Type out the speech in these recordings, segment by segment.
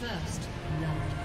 First love. Yeah.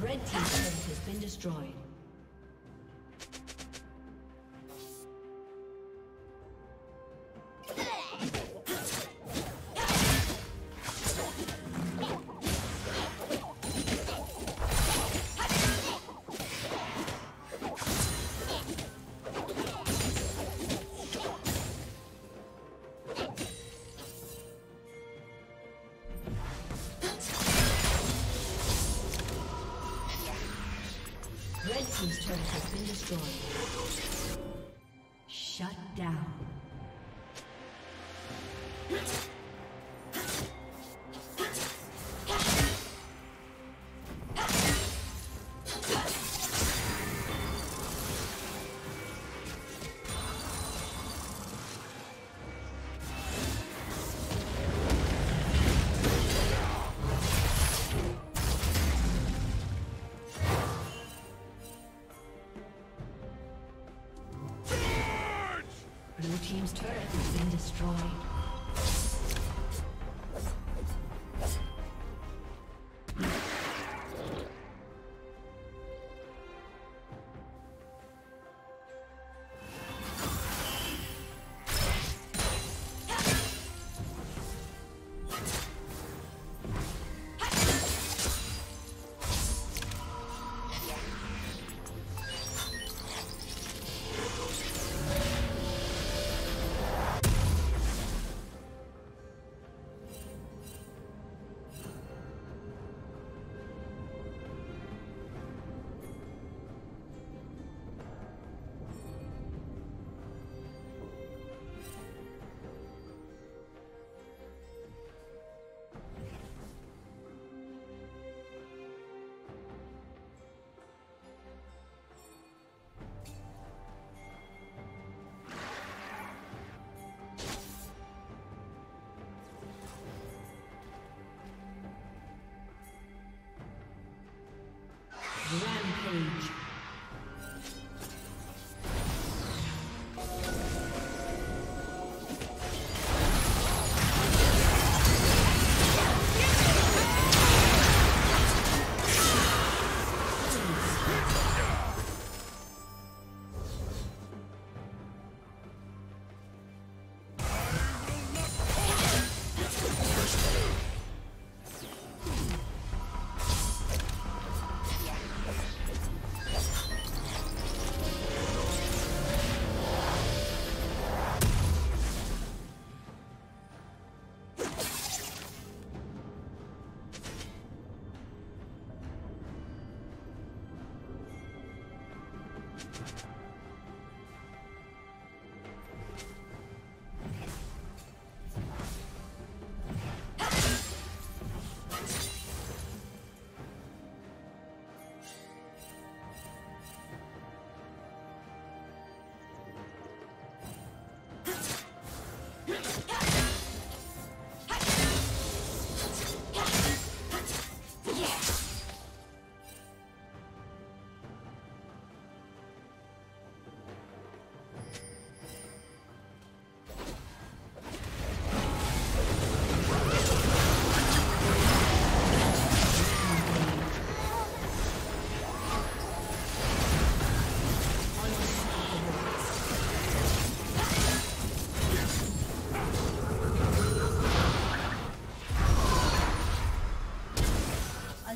Red team has been destroyed. Team's turret has been destroyed. Shut down. Team's turret has been destroyed.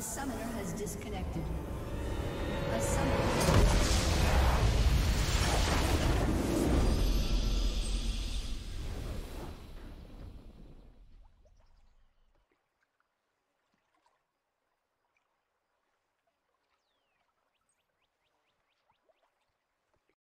A summoner has disconnected. A summoner.